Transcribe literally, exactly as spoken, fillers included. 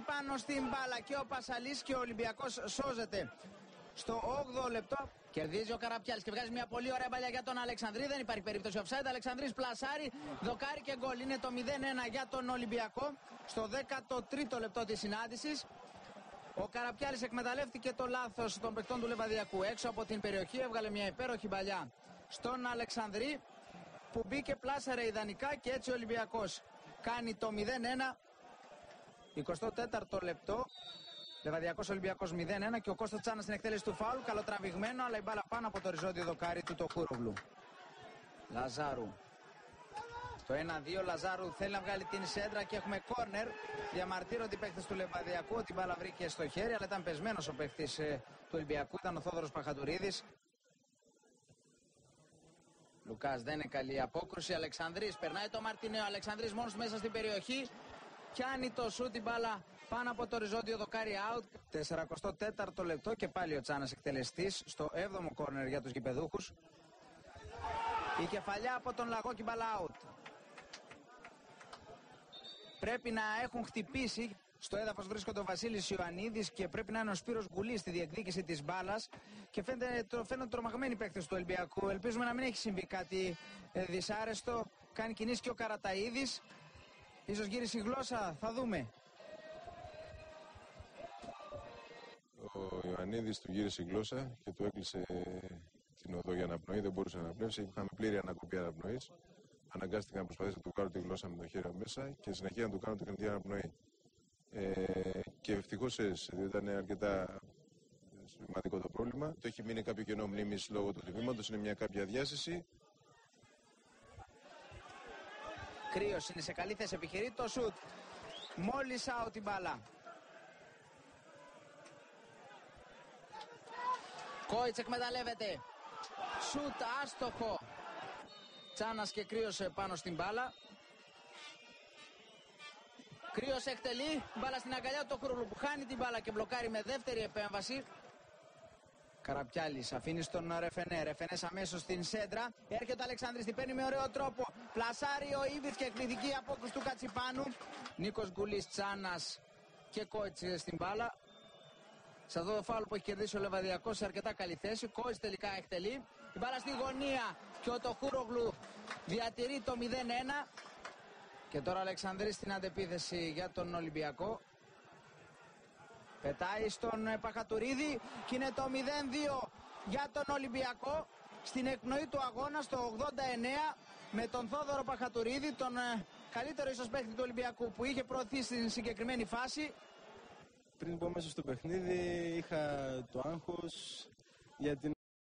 πέφτει πάνω στην μπάλα και ο Πασαλής και ο Ολυμπιακός σώζεται. Στο όγδοο λεπτό κερδίζει ο Καραπιάλης και βγάζει μια πολύ ωραία μπαλιά για τον Αλεξανδρή. Δεν υπάρχει περίπτωση offside. Αλεξανδρής πλασάρει, δοκάρει και γκολ. Είναι το μηδέν ένα για τον Ολυμπιακό στο δέκατο τρίτο λεπτό της συνάντησης. Ο Καραπιάλης εκμεταλλεύτηκε το λάθος των παικτών του Λεβαδιακού. Έξω από την περιοχή έβγαλε μια υπέροχη μπαλιά στον Αλεξανδρή που μπήκε πλάσαρε ιδανικά και έτσι ο Ολυμπιακός κάνει το μηδέν ένα. εικοστό τέταρτο λεπτό. Λεβαδιακός Ολυμπιακός μηδέν ένα και ο Κώστας Τσάνας στην εκτέλεση του φάουλ. Καλοτραβηγμένο, αλλά η μπάλα πάνω από το οριζόντιο δοκάρι του Τοχούρογλου. Λαζάρου. Το ένα δύο. Λαζάρου θέλει να βγάλει την σέντρα και έχουμε κόρνερ. Διαμαρτύρονται οι παίκτες του Λεβαδιακού ότι η μπάλα βρήκε στο χέρι, αλλά ήταν πεσμένος ο παίκτης του Ολυμπιακού. Ήταν ο Θόδωρος Παχατουρίδης. Λουκάς, δεν είναι καλή απόκρουση. Αλεξανδρής περνάει το Μαρτινέο. Αλεξανδρής μόνος μέσα στην περιοχή. Πιάνει το σούτ, την μπάλα πάνω από το οριζόντιο δοκάρι out. σαράντα τέταρτο λεπτό και πάλι ο Τσάνας εκτελεστής στο έβδομο κόρνερ για τους γηπεδούχους. Η κεφαλιά από τον Λαγό και μπάλα out. Πρέπει να έχουν χτυπήσει. Στο έδαφος βρίσκονται ο Βασίλης Ιωαννίδης και πρέπει να είναι ο Σπύρος Γουλής στη διεκδίκηση της μπάλας. Και φαίνονται, φαίνονται τρομαγμένοι παίκτες του Ολυμπιακού. Ελπίζουμε να μην έχει συμβεί κάτι δυσάρεστο. Κάνει κινήσεις και ο Καραταΐδης. Ίσως γύρισε η γλώσσα, θα δούμε. Ο Ιωαννίδης του γύρισε η γλώσσα και του έκλεισε την οδό για αναπνοή. Δεν μπορούσε να αναπνεύσει. Είχαμε πλήρη ανακοπή αναπνοής. Αναγκάστηκα να προσπαθήσω να του κάνω τη γλώσσα με το χέρι μέσα και συνεχεία να του κάνω την κρατική αναπνοή. Ε, και ευτυχώς έτσι, ήταν αρκετά σημαντικό το πρόβλημα. Το έχει μείνει κάποιο κενό μνήμης λόγω του χτυπήματος. Είναι μια κάποια διάσηση. Κρύος είναι σε καλή θέση, επιχειρεί το σουτ. Μόλις out την μπάλα. Κόιτ εκμεταλλεύεται. Σουτ άστοχο. Τσάνας και Κρύος πάνω στην μπάλα. Κρύος εκτελεί. Μπάλα στην αγκαλιά του Χούρουβλου που χάνει την μπάλα και μπλοκάρει με δεύτερη επέμβαση. Καραπιάλης αφήνει στον Ρεφενέ. Ρεφενές αμέσως στην σέντρα. Έρχεται ο Αλεξάνδρης, την παίρνει με ωραίο τρόπο. Πλασάρει ο Ίβιτς και εκπληκτική απόκριση του Κατσιπάνου. Νίκος Γκουλής, Τσάνας και Κόιτ στην μπάλα. Σε αυτό το φάουλ που έχει κερδίσει ο Λεβαδιακός σε αρκετά καλή θέση. Κόιτ τελικά εκτελεί. Η μπάλα στη γωνία και ο Τοχούρογλου διατηρεί το μηδέν ένα. Και τώρα ο Αλεξανδρής στην αντεπίθεση για τον Ολυμπιακό. Πετάει στον Παχατουρίδη και είναι το μηδέν δύο για τον Ολυμπιακό στην εκπνοή του αγώνα στο ογδόντα εννέα με τον Θόδωρο Παχατουρίδη, τον καλύτερο ίσως παίκτη του Ολυμπιακού που είχε προωθεί στην συγκεκριμένη φάση. Πριν μπω μέσα στο παιχνίδι είχα το άγχος για την